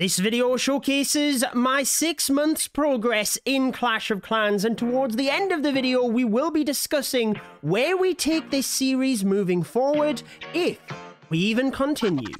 This video showcases my 6 months progress in Clash of Clans, and towards the end of the video we will be discussing where we take this series moving forward, if we even continue.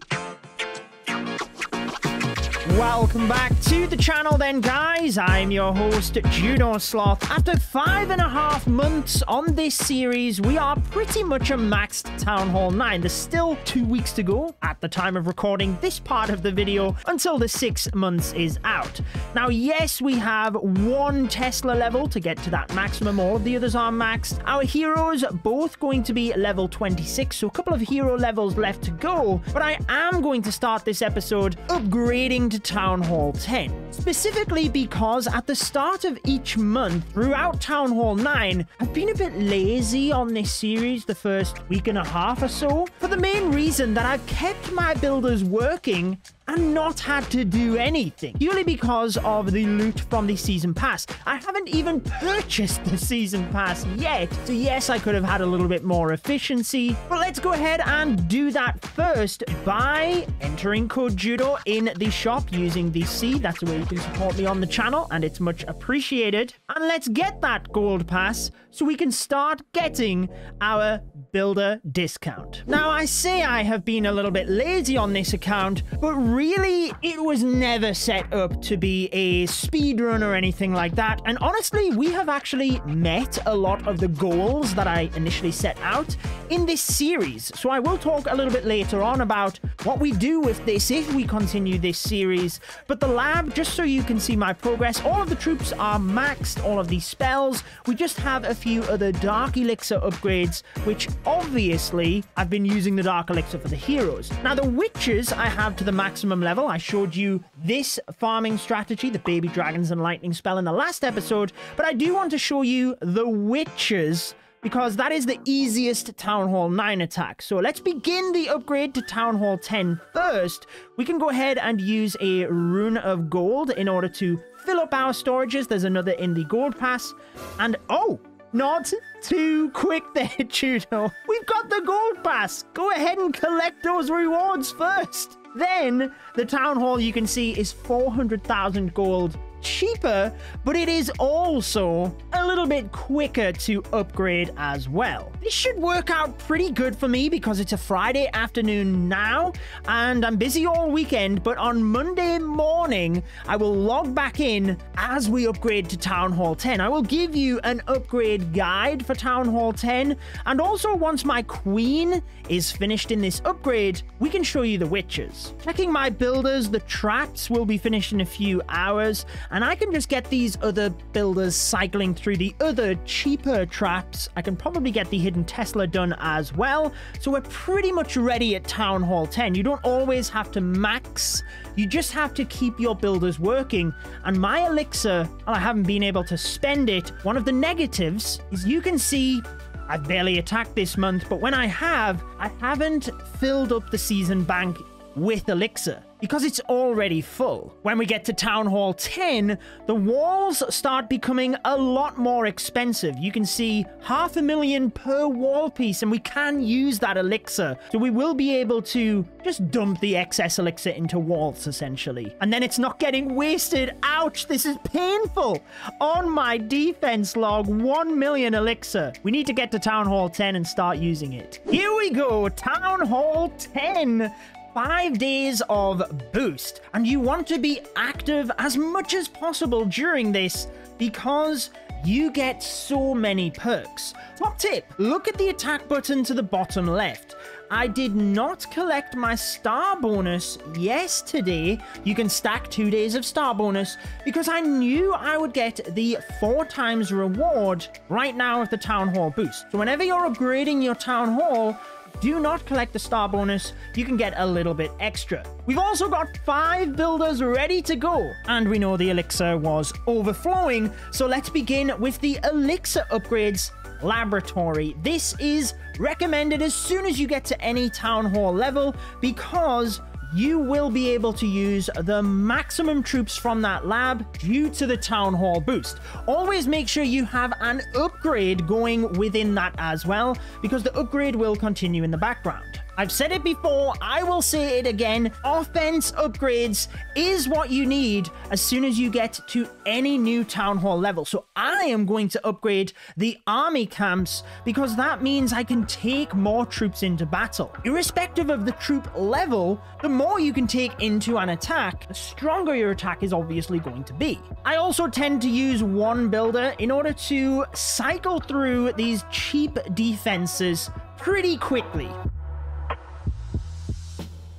Welcome back to the channel then, guys. I'm your host, Judo Sloth. After 5.5 months on this series, we are pretty much a maxed Town Hall 9. There's still 2 weeks to go at the time of recording this part of the video until the 6 months is out. Now, yes, we have one Tesla level to get to that maximum. All of the others are maxed. Our heroes are both going to be level 26, so a couple of hero levels left to go. But I am going to start this episode upgrading to Town Hall 10, specifically because at the start of each month throughout Town Hall 9, I've been a bit lazy on this series the first week and a half or so, for the main reason that I've kept my builders working and not had to do anything, purely because of the loot from the season pass. I haven't even purchased the season pass yet, so yes, I could have had a little bit more efficiency, but let's go ahead and do that first by entering Code Judo in the shop using the C. That's the way you can support me on the channel, and it's much appreciated. And let's get that gold pass so we can start getting our builder discount. Now, I say I have been a little bit lazy on this account, but really, it was never set up to be a speedrun or anything like that. And honestly, we have actually met a lot of the goals that I initially set out in this series. So I will talk a little bit later on about what we do with this if we continue this series. But the lab, just so you can see my progress, all of the troops are maxed, all of these spells. We just have a few other dark elixir upgrades, which obviously I've been using the dark elixir for the heroes. Now, the witches I have to the maximum level. I showed you this farming strategy, the baby dragons and lightning spell, in the last episode, but I do want to show you the witches because that is the easiest Town Hall 9 attack. So let's begin the upgrade to Town Hall 10 first. We can go ahead and use a rune of gold in order to fill up our storages. There's another in the gold pass, and oh, not too quick there, Judo. We've got the gold pass. Go ahead and collect those rewards first. Then, the Town Hall, you can see, is 400,000 gold cheaper, but it is also a little bit quicker to upgrade as well. This should work out pretty good for me because it's a Friday afternoon now, and I'm busy all weekend, but on Monday morning, I will log back in as we upgrade to Town Hall 10. I will give you an upgrade guide for Town Hall 10, and also once my queen is finished in this upgrade, we can show you the witches. Checking my builders, the traps will be finished in a few hours, and I can just get these other builders cycling through the other cheaper traps. I can probably get the hidden Tesla done as well. So we're pretty much ready at Town Hall 10. You don't always have to max. You just have to keep your builders working. And my elixir, well, I haven't been able to spend it. One of the negatives is you can see I've barely attacked this month, but when I haven't filled up the season bank with elixir, because it's already full. When we get to Town Hall 10, the walls start becoming a lot more expensive. You can see 500,000 per wall piece, and we can use that elixir. So we will be able to just dump the excess elixir into walls, essentially. And then it's not getting wasted. Ouch, this is painful. On my defense log, 1,000,000 elixir. We need to get to Town Hall 10 and start using it. Here we go, Town Hall 10. 5 days of boost, and you want to be active as much as possible during this because you get so many perks. Top tip, look at the attack button to the bottom left. I did not collect my star bonus yesterday. You can stack 2 days of star bonus because I knew I would get the 4x reward right now with the Town Hall boost. So whenever you're upgrading your Town Hall, do not collect the star bonus. You can get a little bit extra. We've also got 5 builders ready to go, and we know the elixir was overflowing, so let's begin with the elixir upgrades laboratory. This is recommended as soon as you get to any Town Hall level because you will be able to use the maximum troops from that lab due to the Town Hall boost. Always make sure you have an upgrade going within that as well, because the upgrade will continue in the background. I've said it before, I will say it again. Offense upgrades is what you need as soon as you get to any new Town Hall level. So I am going to upgrade the army camps because that means I can take more troops into battle. Irrespective of the troop level, the more you can take into an attack, the stronger your attack is obviously going to be. I also tend to use one builder in order to cycle through these cheap defenses pretty quickly.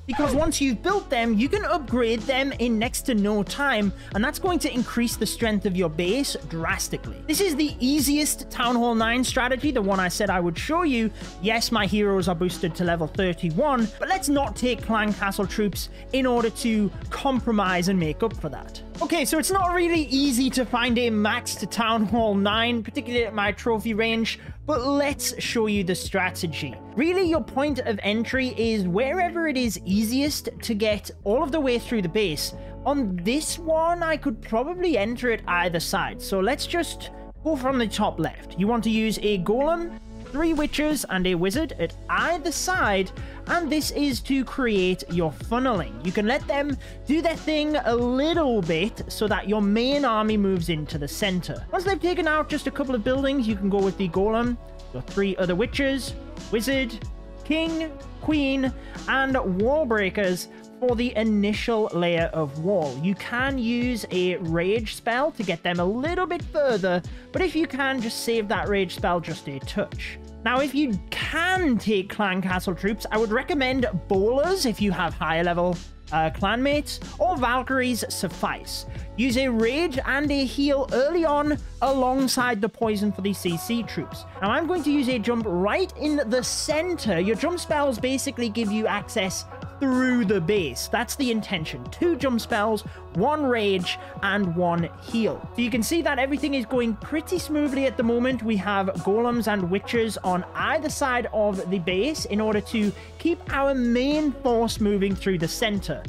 Because once you've built them, you can upgrade them in next to no time, and that's going to increase the strength of your base drastically. This is the easiest Town Hall 9 strategy, the one I said I would show you. Yes, my heroes are boosted to level 31, but let's not take clan castle troops in order to compromise and make up for that. Okay, so it's not really easy to find a max to Town Hall 9, particularly at my trophy range, but let's show you the strategy. Really, your point of entry is wherever it is easiest to get all of the way through the base. On this one, I could probably enter it either side. So let's just go from the top left. You want to use a golem, 3 witches, and a wizard at either side, and this is to create your funneling. You can let them do their thing a little bit so that your main army moves into the center. Once they've taken out just a couple of buildings, you can go with the golem, your 3 other witches, wizard, king, queen, and wall breakers for the initial layer of wall. You can use a rage spell to get them a little bit further, but if you can, just save that rage spell just a touch. Now, if you can take clan castle troops, I would recommend bowlers if you have higher level clanmates, or valkyries suffice. Use a rage and a heal early on alongside the poison for the CC troops. Now I'm going to use a jump right in the center. Your jump spells basically give you access through the base. That's the intention. 2 jump spells, 1 rage, and 1 heal. So you can see that everything is going pretty smoothly at the moment. We have golems and witches on either side of the base in order to keep our main force moving through the center.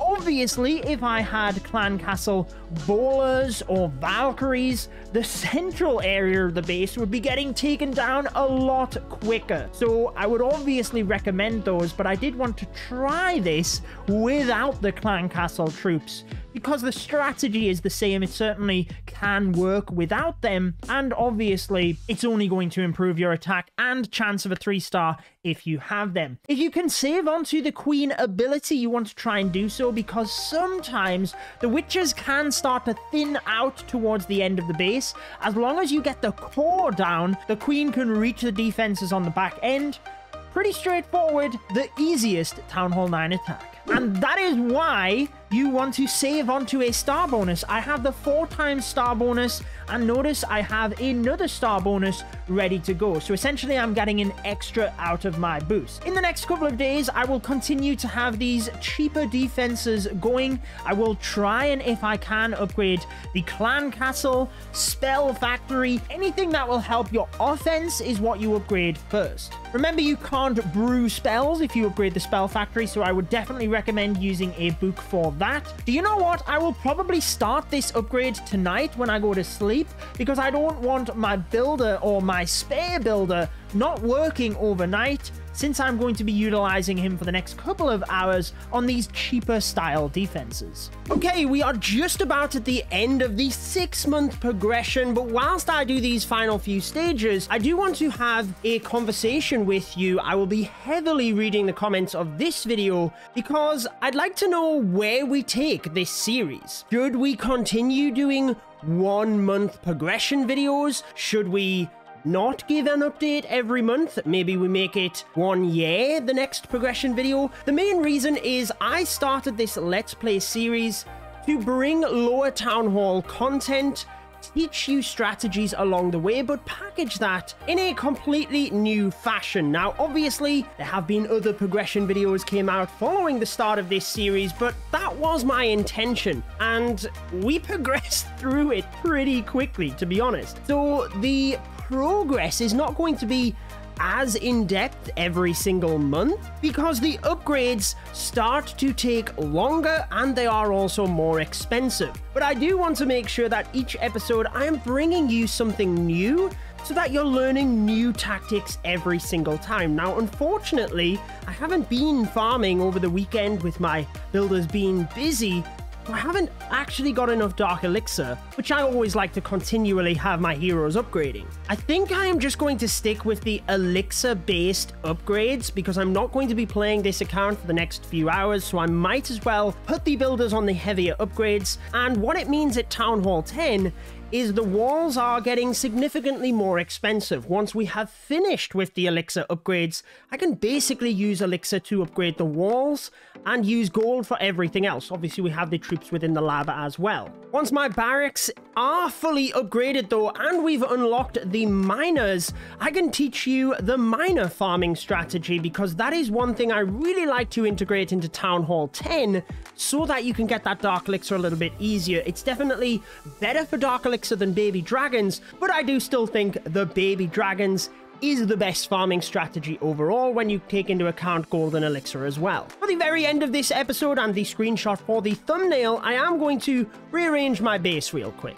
Obviously, if I had clan castle bowlers or valkyries, the central area of the base would be getting taken down a lot quicker. So I would obviously recommend those, but I did want to try this without the clan castle troops because the strategy is the same. It certainly can work without them, and obviously it's only going to improve your attack and chance of a 3-star if you have them. If you can save onto the queen ability, you want to try and do so because sometimes the witches can start to thin out towards the end of the base. As long as you get the core down, the queen can reach the defenses on the back end. Pretty straightforward, the easiest Town Hall 9 attack. And that is why you want to save onto a star bonus. I have the 4 times star bonus, and notice I have another star bonus ready to go. So essentially, I'm getting an extra out of my boost. In the next couple of days, I will continue to have these cheaper defenses going. I will try and, if I can, upgrade the clan castle, spell factory. Anything that will help your offense is what you upgrade first. Remember, you can't brew spells if you upgrade the spell factory, so I would definitely recommend using a book for that. Do you know what? I will probably start this upgrade tonight when I go to sleep because I don't want my builder or my spare builder not working overnight, since I'm going to be utilizing him for the next couple of hours on these cheaper style defenses. Okay, we are just about at the end of the 6-month progression, but whilst I do these final few stages, I do want to have a conversation with you. I will be heavily reading the comments of this video because I'd like to know where we take this series. Should we continue doing 1-month progression videos? Should we not give an update every month? Maybe we make it 1 year, the next progression video. The main reason is I started this Let's Play series to bring lower Town Hall content, teach you strategies along the way, but package that in a completely new fashion. Now, obviously, there have been other progression videos came out following the start of this series, but that was my intention, and we progressed through it pretty quickly, to be honest. So the progress is not going to be as in-depth every single month because the upgrades start to take longer and they are also more expensive. But I do want to make sure that each episode I am bringing you something new so that you're learning new tactics every single time. Now, unfortunately, I haven't been farming over the weekend with my builders being busy, so I haven't actually got enough Dark Elixir, which I always like to continually have my heroes upgrading. I think I am just going to stick with the Elixir-based upgrades because I'm not going to be playing this account for the next few hours, so I might as well put the builders on the heavier upgrades. And what it means at Town Hall 10 is the walls are getting significantly more expensive. Once we have finished with the elixir upgrades, I can basically use elixir to upgrade the walls and use gold for everything else. Obviously, we have the troops within the lava as well. Once my barracks are fully upgraded though, and we've unlocked the miners, I can teach you the miner farming strategy because that is one thing I really like to integrate into Town Hall 10 so that you can get that Dark Elixir a little bit easier. It's definitely better for Dark Elixir than baby dragons, but I do still think the baby dragons is the best farming strategy overall when you take into account gold and elixir as well. For the very end of this episode and the screenshot for the thumbnail, I am going to rearrange my base real quick.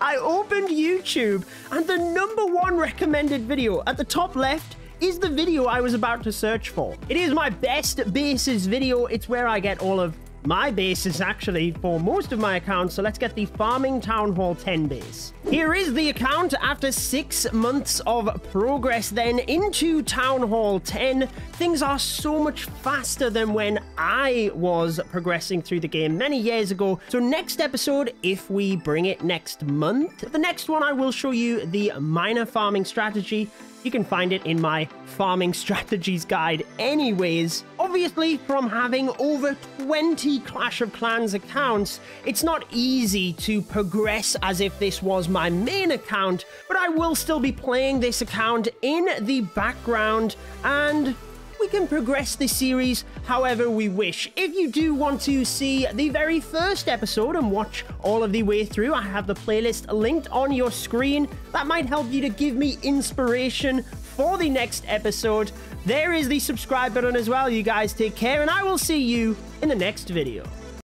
I opened YouTube and the #1 recommended video at the top left is the video I was about to search for. It is my best bases video. It's where I get all of my base is actually for most of my accounts, so let's get the farming Town Hall 10 base. Here is the account after 6 months of progress then into Town Hall 10. Things are so much faster than when I was progressing through the game many years ago. So next episode, if we bring it next month, the next one I will show you the miner farming strategy. You can find it in my farming strategies guide anyways. Obviously, from having over 20 Clash of Clans accounts, it's not easy to progress as if this was my main account, but I will still be playing this account in the background and we can progress this series however we wish. If you do want to see the very first episode and watch all of the way through, I have the playlist linked on your screen. That might help you to give me inspiration for the next episode. There is the subscribe button as well. You guys take care, and I will see you in the next video.